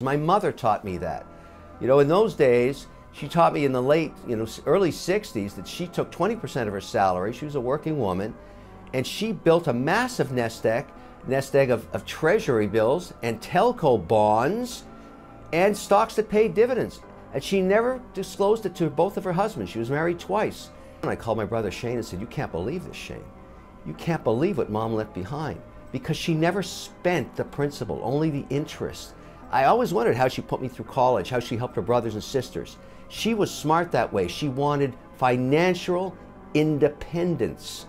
My mother taught me that. You know, in those days, she taught me in the late, early 60s that she took 20% of her salary. She was a working woman, and she built a massive nest egg of treasury bills and telco bonds and stocks that paid dividends. And she never disclosed it to both of her husbands. She was married twice. And I called my brother Shane and said, "You can't believe this, Shane. You can't believe what Mom left behind," because she never spent the principal, only the interest. I always wondered how she put me through college, how she helped her brothers and sisters. She was smart that way. She wanted financial independence.